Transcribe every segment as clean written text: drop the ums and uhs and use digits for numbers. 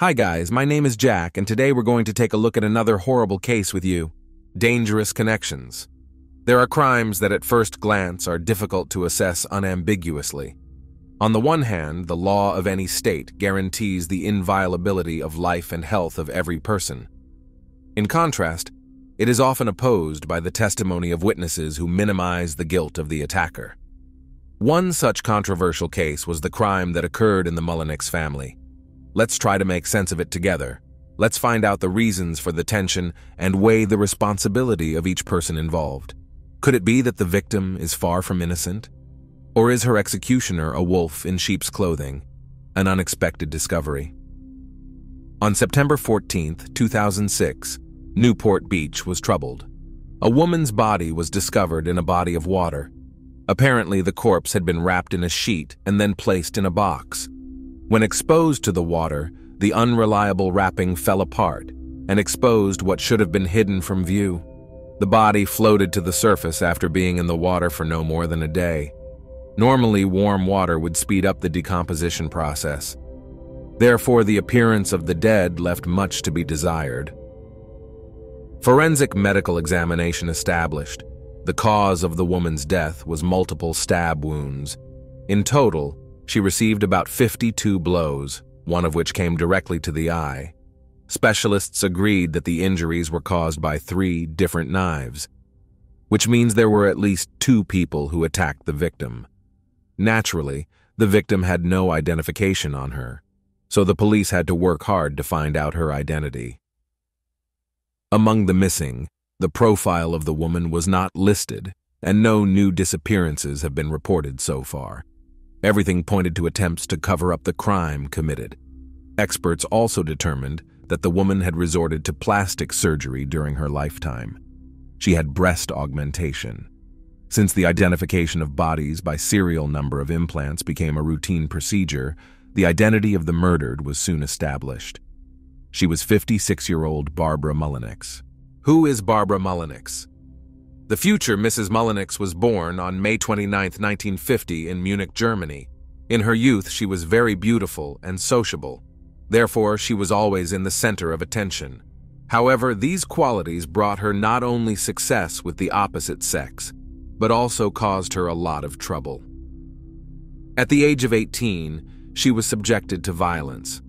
Hi guys, my name is Jack, and today we're going to take a look at another horrible case with you. Dangerous connections. There are crimes that at first glance are difficult to assess unambiguously. On the one hand, the law of any state guarantees the inviolability of life and health of every person. In contrast, it is often opposed by the testimony of witnesses who minimize the guilt of the attacker. One such controversial case was the crime that occurred in the Mullenix family. Let's try to make sense of it together. Let's find out the reasons for the tension and weigh the responsibility of each person involved. Could it be that the victim is far from innocent? Or is her executioner a wolf in sheep's clothing? An unexpected discovery. On September 14, 2006, Newport Beach was troubled. A woman's body was discovered in a body of water. Apparently, the corpse had been wrapped in a sheet and then placed in a box. When exposed to the water, the unreliable wrapping fell apart and exposed what should have been hidden from view. The body floated to the surface after being in the water for no more than a day. Normally, warm water would speed up the decomposition process. Therefore, the appearance of the dead left much to be desired. Forensic medical examination established the cause of the woman's death was multiple stab wounds. In total, she received about 52 blows, one of which came directly to the eye. Specialists agreed that the injuries were caused by 3 different knives, which means there were at least 2 people who attacked the victim. Naturally, the victim had no identification on her, so the police had to work hard to find out her identity. Among the missing, the profile of the woman was not listed, and no new disappearances have been reported so far. Everything pointed to attempts to cover up the crime committed. Experts also determined that the woman had resorted to plastic surgery during her lifetime. She had breast augmentation. Since the identification of bodies by serial number of implants became a routine procedure, the identity of the murdered was soon established. She was 56-year-old Barbara Mullenix. Who is Barbara Mullenix? The future Mrs. Mullenix was born on May 29, 1950 in Munich, Germany. In her youth, she was very beautiful and sociable. Therefore, she was always in the center of attention. However, these qualities brought her not only success with the opposite sex, but also caused her a lot of trouble. At the age of 18, she was subjected to violence.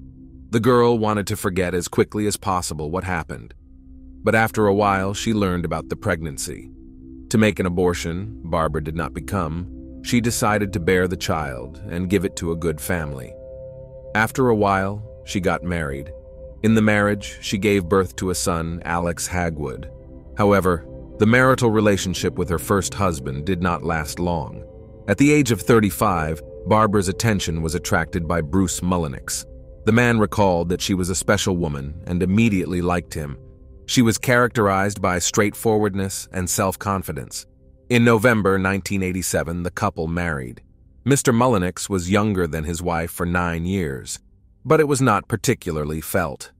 The girl wanted to forget as quickly as possible what happened. But after a while, she learned about the pregnancy. To make an abortion, Barbara did not become, she decided to bear the child and give it to a good family. After a while, she got married. In the marriage, she gave birth to a son, Alex Hagwood. However, the marital relationship with her first husband did not last long. At the age of 35, Barbara's attention was attracted by Bruce Mullenix. The man recalled that she was a special woman and immediately liked him. She was characterized by straightforwardness and self-confidence. In November 1987, the couple married. Mr. Mullenix was younger than his wife for 9 years, but it was not particularly felt.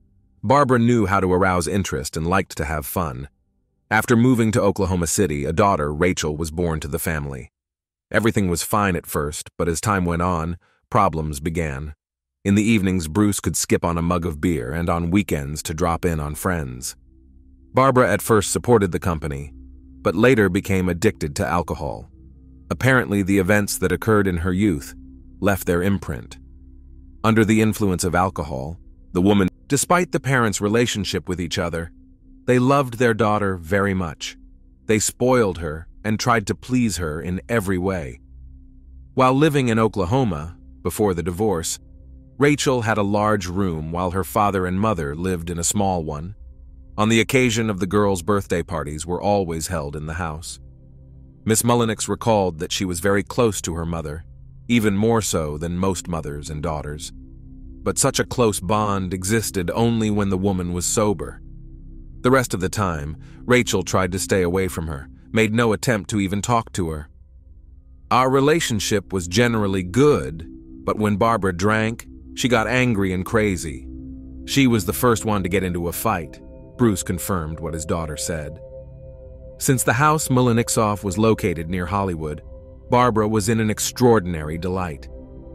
Barbara knew how to arouse interest and liked to have fun. After moving to Oklahoma City, a daughter, Rachel, was born to the family. Everything was fine at first, but as time went on, problems began. In the evenings, Bruce could skip on a mug of beer and on weekends to drop in on friends. Barbara at first supported the company, but later became addicted to alcohol. Apparently, the events that occurred in her youth left their imprint. Under the influence of alcohol, the woman, despite the parents' relationship with each other, they loved their daughter very much. They spoiled her and tried to please her in every way. While living in Oklahoma, before the divorce, Rachel had a large room while her father and mother lived in a small one. On the occasion of the girls' birthday parties were always held in the house. Miss Mullenix recalled that she was very close to her mother, even more so than most mothers and daughters. But such a close bond existed only when the woman was sober. The rest of the time, Rachel tried to stay away from her, made no attempt to even talk to her. Our relationship was generally good, but when Barbara drank, she got angry and crazy. She was the first one to get into a fight. Bruce confirmed what his daughter said. Since the house Mullenixoff was located near Hollywood, Barbara was in an extraordinary delight.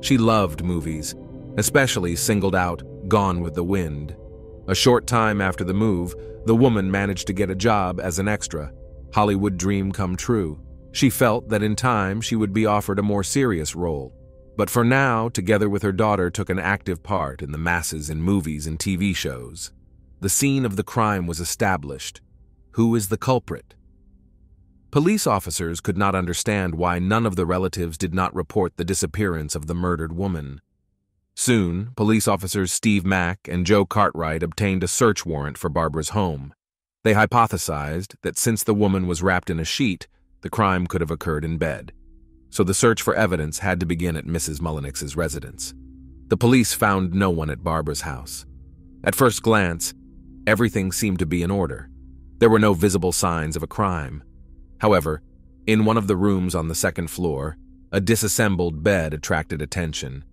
She loved movies, especially singled out Gone with the Wind. A short time after the move, the woman managed to get a job as an extra. Hollywood dream come true. She felt that in time she would be offered a more serious role. But for now, together with her daughter, took an active part in the masses in movies and TV shows. The scene of the crime was established. Who is the culprit? Police officers could not understand why none of the relatives did not report the disappearance of the murdered woman. Soon, police officers Steve Mack and Joe Cartwright obtained a search warrant for Barbara's home. They hypothesized that since the woman was wrapped in a sheet, the crime could have occurred in bed. So the search for evidence had to begin at Mrs. Mullenix's residence. The police found no one at Barbara's house. At first glance, everything seemed to be in order. There were no visible signs of a crime. However, in one of the rooms on the second floor, a disassembled bed attracted attention.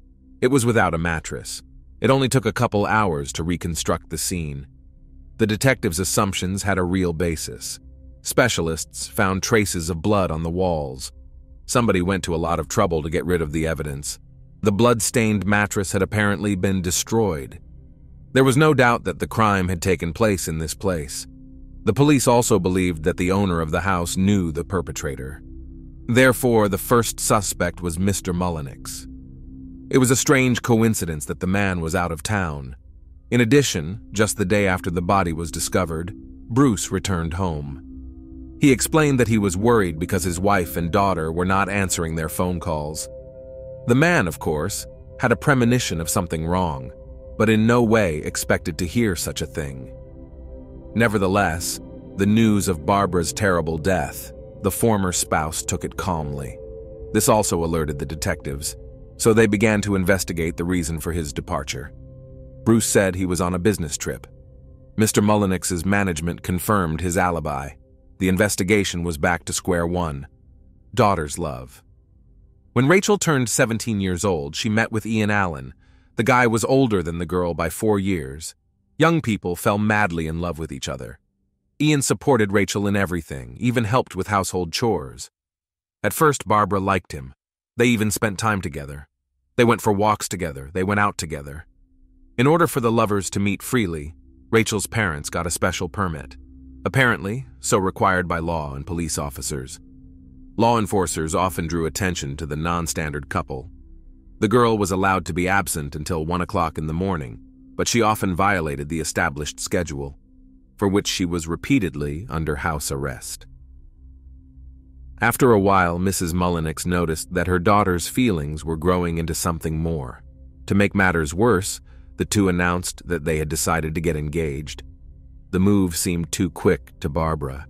It was without a mattress. It only took a couple hours to reconstruct the scene. The detectives' assumptions had a real basis. Specialists found traces of blood on the walls. Somebody went to a lot of trouble to get rid of the evidence. The blood-stained mattress had apparently been destroyed. There was no doubt that the crime had taken place in this place. The police also believed that the owner of the house knew the perpetrator. Therefore, the first suspect was Mr. Mullenix. It was a strange coincidence that the man was out of town. In addition, just the day after the body was discovered, Bruce returned home. He explained that he was worried because his wife and daughter were not answering their phone calls. The man, of course, had a premonition of something wrong, but in no way expected to hear such a thing. Nevertheless, the news of Barbara's terrible death, the former spouse took it calmly. This also alerted the detectives, so they began to investigate the reason for his departure. Bruce said he was on a business trip. Mr. Mullenix's management confirmed his alibi. The investigation was back to square one. Daughter's love. When Rachel turned 17 years old, she met with Ian Allen. The guy was older than the girl by 4 years. Young people fell madly in love with each other. Ian supported Rachel in everything, even helped with household chores. At first, Barbara liked him. They even spent time together. They went for walks together. They went out together. In order for the lovers to meet freely, Rachel's parents got a special permit. Apparently, so required by law and police officers. Law enforcers often drew attention to the non-standard couple. The girl was allowed to be absent until 1 o'clock in the morning, but she often violated the established schedule, for which she was repeatedly under house arrest. After a while, Mrs. Mullenix noticed that her daughter's feelings were growing into something more. To make matters worse, the two announced that they had decided to get engaged. The move seemed too quick to Barbara.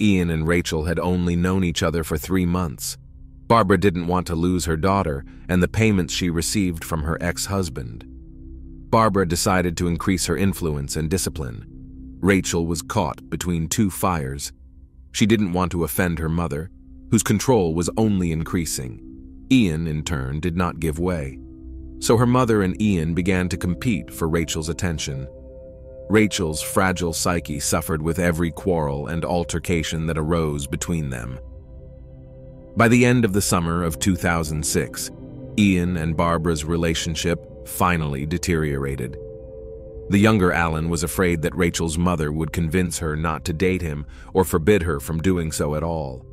Ian and Rachel had only known each other for 3 months. Barbara didn't want to lose her daughter and the payments she received from her ex-husband. Barbara decided to increase her influence and discipline. Rachel was caught between two fires. She didn't want to offend her mother, whose control was only increasing. Ian, in turn, did not give way. So her mother and Ian began to compete for Rachel's attention. Rachel's fragile psyche suffered with every quarrel and altercation that arose between them. By the end of the summer of 2006, Ian and Barbara's relationship finally deteriorated. The younger Allen was afraid that Rachel's mother would convince her not to date him or forbid her from doing so at all.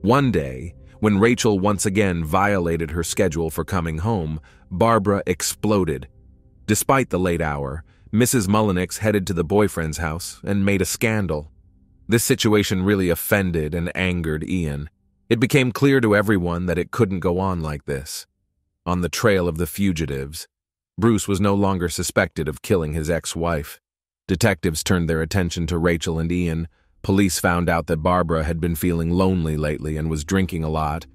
One day, when Rachel once again violated her schedule for coming home, Barbara exploded. Despite the late hour, Mrs. Mullenix headed to the boyfriend's house and made a scandal. This situation really offended and angered Ian. It became clear to everyone that it couldn't go on like this. On the trail of the fugitives, Bruce was no longer suspected of killing his ex-wife. Detectives turned their attention to Rachel and Ian. Police found out that Barbara had been feeling lonely lately and was drinking a lot.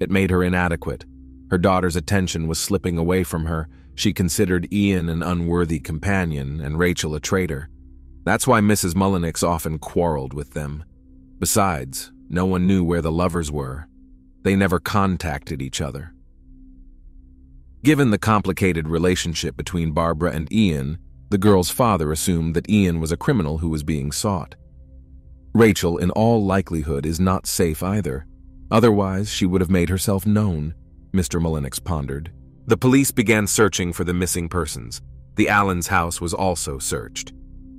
It made her inadequate. Her daughter's attention was slipping away from her. She considered Ian an unworthy companion and Rachel a traitor. That's why Mrs. Mullenix often quarreled with them. Besides, no one knew where the lovers were. They never contacted each other. Given the complicated relationship between Barbara and Ian, the girl's father assumed that Ian was a criminal who was being sought. Rachel, in all likelihood, is not safe either. Otherwise, she would have made herself known, Mr. Mullenix pondered. The police began searching for the missing persons. The Allens' house was also searched.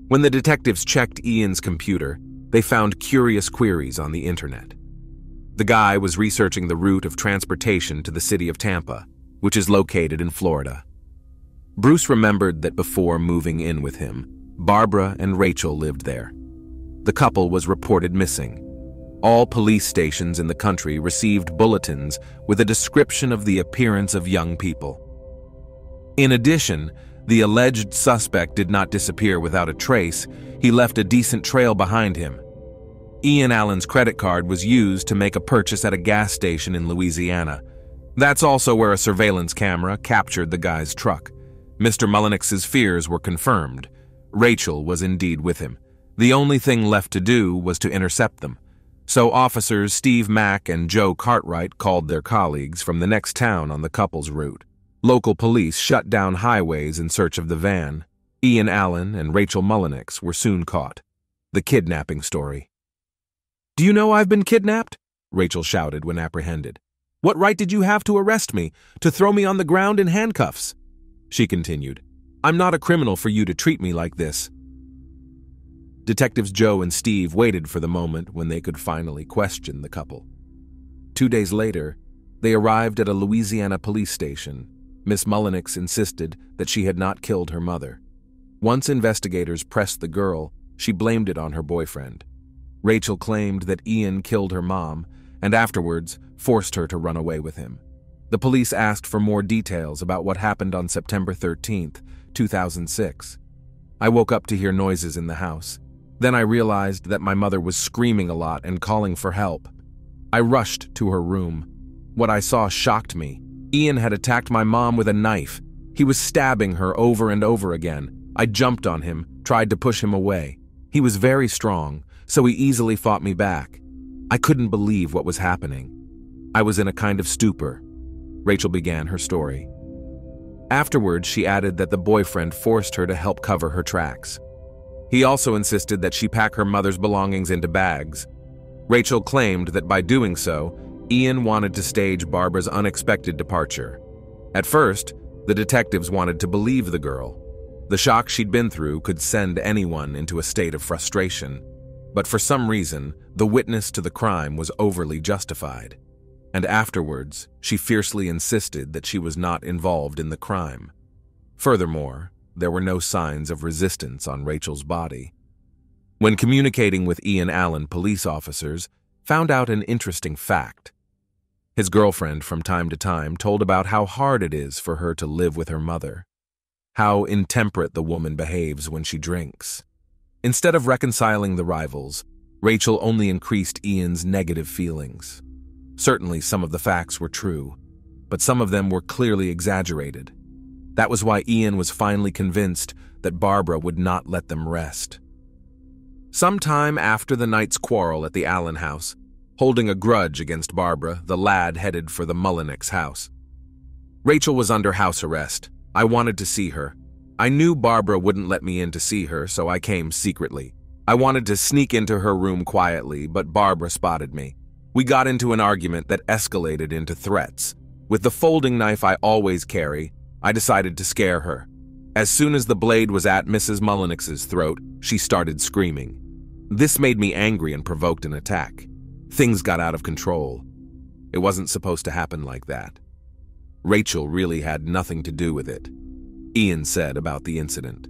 When the detectives checked Ian's computer, they found curious queries on the internet. The guy was researching the route of transportation to the city of Tampa, which is located in Florida. Bruce remembered that before moving in with him, Barbara and Rachel lived there. The couple was reported missing. All police stations in the country received bulletins with a description of the appearance of young people. In addition, the alleged suspect did not disappear without a trace. He left a decent trail behind him. Ian Allen's credit card was used to make a purchase at a gas station in Louisiana. That's also where a surveillance camera captured the guy's truck. Mr. Mullenix's fears were confirmed. Rachel was indeed with him. The only thing left to do was to intercept them. So officers Steve Mack and Joe Cartwright called their colleagues from the next town on the couple's route. Local police shut down highways in search of the van. Ian Allen and Rachel Mullenix were soon caught. The kidnapping story. "Do you know I've been kidnapped?" Rachel shouted when apprehended. "What right did you have to arrest me, to throw me on the ground in handcuffs?" She continued, "I'm not a criminal for you to treat me like this." Detectives Joe and Steve waited for the moment when they could finally question the couple. 2 days later, they arrived at a Louisiana police station. Miss Mullenix insisted that she had not killed her mother. Once investigators pressed the girl, she blamed it on her boyfriend. Rachel claimed that Ian killed her mom and afterwards forced her to run away with him. The police asked for more details about what happened on September 13, 2006. "I woke up to hear noises in the house. Then I realized that my mother was screaming a lot and calling for help. I rushed to her room. What I saw shocked me. Ian had attacked my mom with a knife. He was stabbing her over and over again. I jumped on him, tried to push him away. He was very strong, so he easily fought me back. I couldn't believe what was happening. I was in a kind of stupor." Rachel began her story. Afterwards, she added that the boyfriend forced her to help cover her tracks. He also insisted that she pack her mother's belongings into bags. Rachel claimed that by doing so, Ian wanted to stage Barbara's unexpected departure. At first, the detectives wanted to believe the girl. The shock she'd been through could send anyone into a state of frustration. But for some reason, the witness to the crime was overly justified. And afterwards, she fiercely insisted that she was not involved in the crime. Furthermore, there were no signs of resistance on Rachel's body. When communicating with Ian Allen, police officers found out an interesting fact. His girlfriend from time to time told about how hard it is for her to live with her mother, how intemperate the woman behaves when she drinks. Instead of reconciling the rivals, Rachel only increased Ian's negative feelings. Certainly some of the facts were true, but some of them were clearly exaggerated. That was why Ian was finally convinced that Barbara would not let them rest. Sometime after the night's quarrel at the Allen house, holding a grudge against Barbara, the lad headed for the Mullenix house. "Rachel was under house arrest. I wanted to see her. I knew Barbara wouldn't let me in to see her, so I came secretly. I wanted to sneak into her room quietly, but Barbara spotted me. We got into an argument that escalated into threats. With the folding knife I always carry, I decided to scare her. As soon as the blade was at Mrs. Mullenix's throat, she started screaming. This made me angry and provoked an attack. Things got out of control. It wasn't supposed to happen like that. Rachel really had nothing to do with it," Ian said about the incident.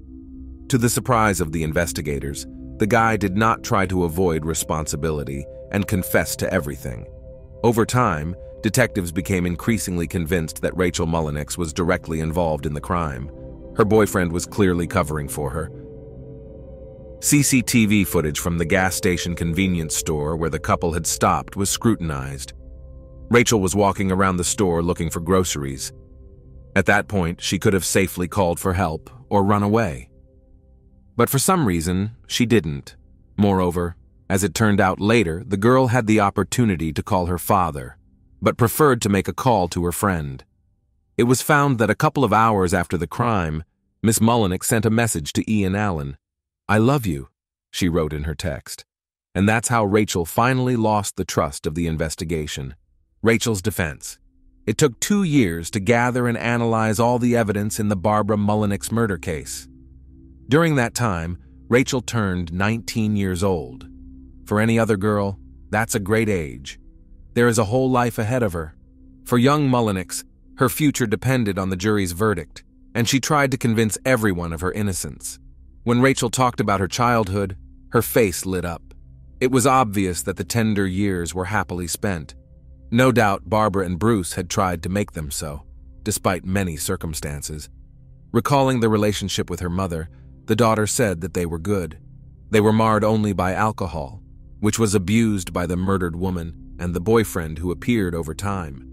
To the surprise of the investigators, the guy did not try to avoid responsibility and confessed to everything. Over time, detectives became increasingly convinced that Rachel Mullenix was directly involved in the crime. Her boyfriend was clearly covering for her. CCTV footage from the gas station convenience store where the couple had stopped was scrutinized. Rachel was walking around the store looking for groceries. At that point, she could have safely called for help or run away. But for some reason, she didn't. Moreover, as it turned out later, the girl had the opportunity to call her father, but preferred to make a call to her friend. It was found that a couple of hours after the crime, Miss Mullenix sent a message to Ian Allen. "I love you," she wrote in her text. And that's how Rachel finally lost the trust of the investigation. Rachel's defense. It took 2 years to gather and analyze all the evidence in the Barbara Mullenix murder case. During that time, Rachel turned 19 years old. For any other girl, that's a great age. There is a whole life ahead of her. For young Mullenix, her future depended on the jury's verdict, and she tried to convince everyone of her innocence. When Rachel talked about her childhood, her face lit up. It was obvious that the tender years were happily spent. No doubt Barbara and Bruce had tried to make them so, despite many circumstances. Recalling their relationship with her mother, the daughter said that they were good. They were marred only by alcohol, which was abused by the murdered woman and the boyfriend who appeared over time.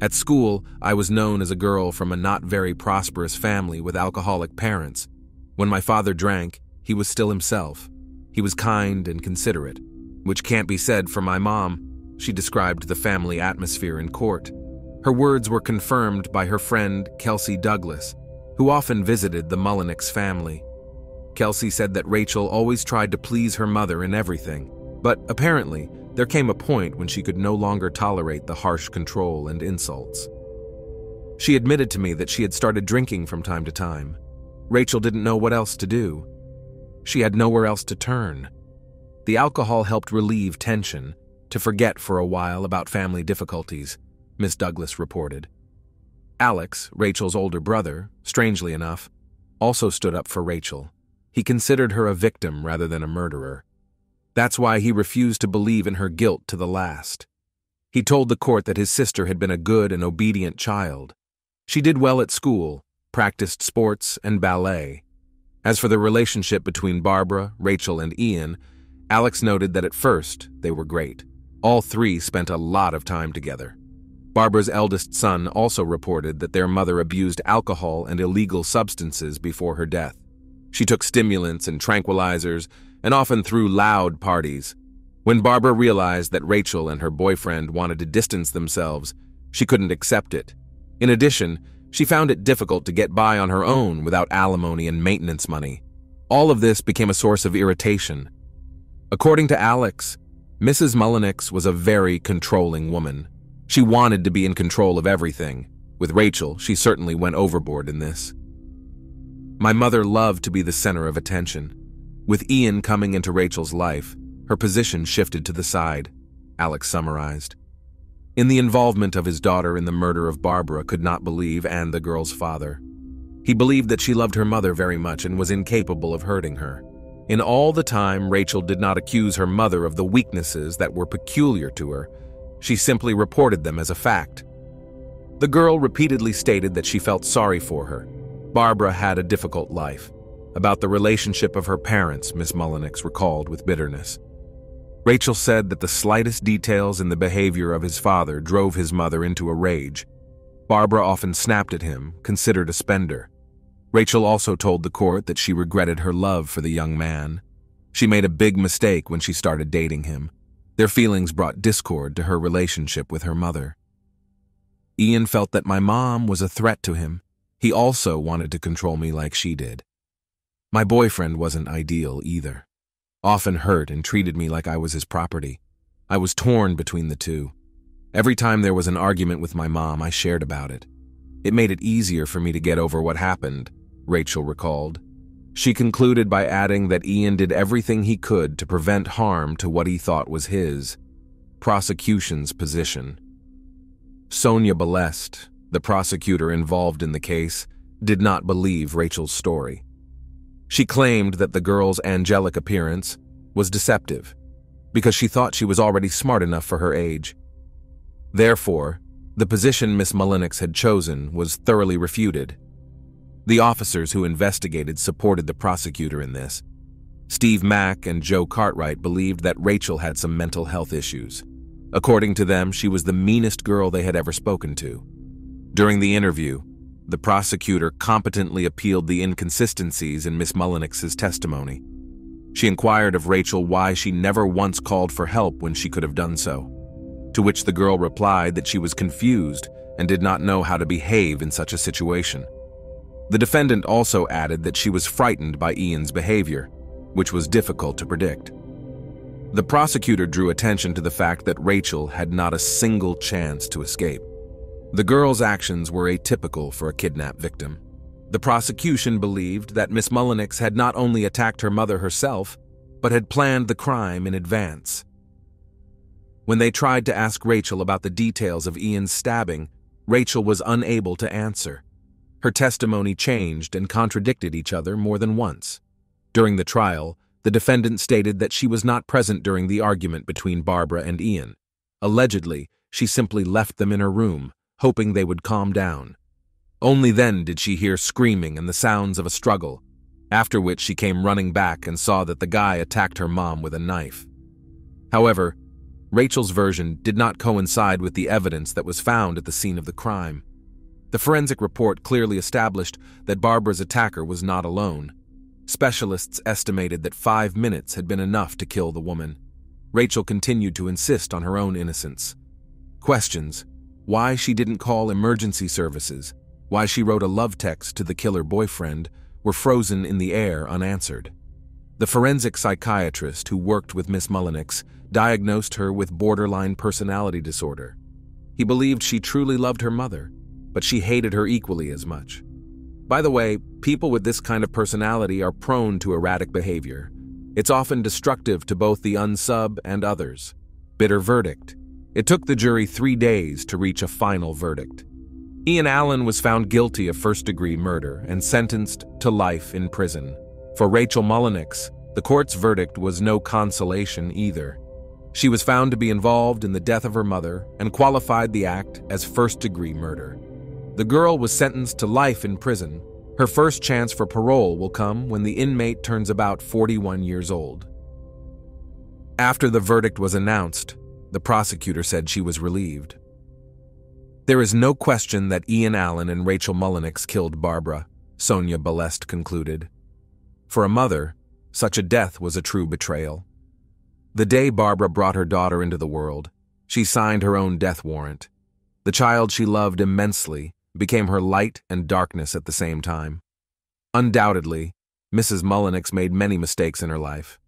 At school, I was known as a girl from a not very prosperous family with alcoholic parents. When my father drank, he was still himself. He was kind and considerate, which can't be said for my mom. She described the family atmosphere in court. Her words were confirmed by her friend Kelsey Douglas, who often visited the Mullenix family. Kelsey said that Rachel always tried to please her mother in everything, but apparently there came a point when she could no longer tolerate the harsh control and insults. She admitted to me that she had started drinking from time to time. Rachel didn't know what else to do. She had nowhere else to turn. The alcohol helped relieve tension, to forget for a while about family difficulties, Miss Douglas reported. Alex, Rachel's older brother, strangely enough, also stood up for Rachel. He considered her a victim rather than a murderer. That's why he refused to believe in her guilt to the last. He told the court that his sister had been a good and obedient child. She did well at school, practiced sports and ballet. As for the relationship between Barbara, Rachel, and Ian, Alex noted that at first they were great. All three spent a lot of time together. Barbara's eldest son also reported that their mother abused alcohol and illegal substances before her death. She took stimulants and tranquilizers and often threw loud parties. When Barbara realized that Rachel and her boyfriend wanted to distance themselves, she couldn't accept it. In addition, she found it difficult to get by on her own without alimony and maintenance money. All of this became a source of irritation. According to Alex, Mrs. Mullenix was a very controlling woman. She wanted to be in control of everything. With Rachel, she certainly went overboard in this. My mother loved to be the center of attention. With Ian coming into Rachel's life, her position shifted to the side, Alex summarized. In the involvement of his daughter in the murder of Barbara could not believe, and the girl's father. He believed that she loved her mother very much and was incapable of hurting her. In all the time, Rachel did not accuse her mother of the weaknesses that were peculiar to her. She simply reported them as a fact. The girl repeatedly stated that she felt sorry for her. Barbara had a difficult life. About the relationship of her parents, Miss Mullenix recalled with bitterness. Rachel said that the slightest details in the behavior of his father drove his mother into a rage. Barbara often snapped at him, considered a spender. Rachel also told the court that she regretted her love for the young man. She made a big mistake when she started dating him. Their feelings brought discord to her relationship with her mother. Ian felt that my mom was a threat to him. He also wanted to control me like she did. My boyfriend wasn't ideal either. Often hurt and treated me like I was his property. I was torn between the two. Every time there was an argument with my mom, I shared about it. It made it easier for me to get over what happened, Rachel recalled. She concluded by adding that Ian did everything he could to prevent harm to what he thought was his. Prosecution's position. Sonia Balest, the prosecutor involved in the case, did not believe Rachel's story. She claimed that the girl's angelic appearance was deceptive because she thought she was already smart enough for her age. Therefore, the position Miss Mullenix had chosen was thoroughly refuted. The officers who investigated supported the prosecutor in this. Steve Mack and Joe Cartwright believed that Rachel had some mental health issues. According to them, she was the meanest girl they had ever spoken to. During the interview, the prosecutor competently appealed the inconsistencies in Miss Mullenix's testimony. She inquired of Rachel why she never once called for help when she could have done so, to which the girl replied that she was confused and did not know how to behave in such a situation. The defendant also added that she was frightened by Ian's behavior, which was difficult to predict. The prosecutor drew attention to the fact that Rachel had not a single chance to escape. The girl's actions were atypical for a kidnap victim. The prosecution believed that Miss Mullenix had not only attacked her mother herself, but had planned the crime in advance. When they tried to ask Rachel about the details of Ian's stabbing, Rachel was unable to answer. Her testimony changed and contradicted each other more than once. During the trial, the defendant stated that she was not present during the argument between Barbara and Ian. Allegedly, she simply left them in her room, hoping they would calm down. Only then did she hear screaming and the sounds of a struggle, after which she came running back and saw that the guy attacked her mom with a knife. However, Rachel's version did not coincide with the evidence that was found at the scene of the crime. The forensic report clearly established that Barbara's attacker was not alone. Specialists estimated that 5 minutes had been enough to kill the woman. Rachel continued to insist on her own innocence. Questions: why she didn't call emergency services, why she wrote a love text to the killer boyfriend, were frozen in the air unanswered. The forensic psychiatrist who worked with Miss Mullenix diagnosed her with borderline personality disorder. He believed she truly loved her mother, but she hated her equally as much. By the way, people with this kind of personality are prone to erratic behavior. It's often destructive to both the unsub and others. Bitter verdict. It took the jury 3 days to reach a final verdict. Ian Allen was found guilty of first-degree murder and sentenced to life in prison. For Rachel Mullenix, the court's verdict was no consolation either. She was found to be involved in the death of her mother and qualified the act as first-degree murder. The girl was sentenced to life in prison. Her first chance for parole will come when the inmate turns about 41 years old. After the verdict was announced, the prosecutor said she was relieved. There is no question that Ian Allen and Rachel Mullenix killed Barbara, Sonia Balest concluded. For a mother, such a death was a true betrayal. The day Barbara brought her daughter into the world, she signed her own death warrant. The child she loved immensely became her light and darkness at the same time. Undoubtedly, Mrs. Mullenix made many mistakes in her life.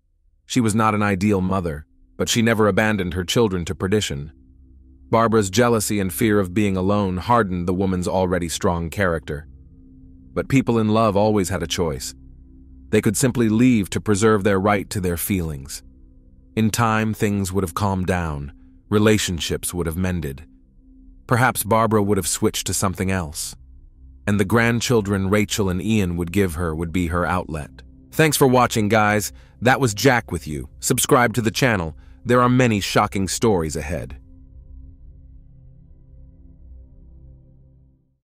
She was not an ideal mother, but she never abandoned her children to perdition. Barbara's jealousy and fear of being alone hardened the woman's already strong character. But people in love always had a choice. They could simply leave to preserve their right to their feelings. In time, things would have calmed down, relationships would have mended. Perhaps Barbara would have switched to something else. And the grandchildren Rachel and Ian would give her would be her outlet. Thanks for watching, guys. That was Jack with you. Subscribe to the channel. There are many shocking stories ahead.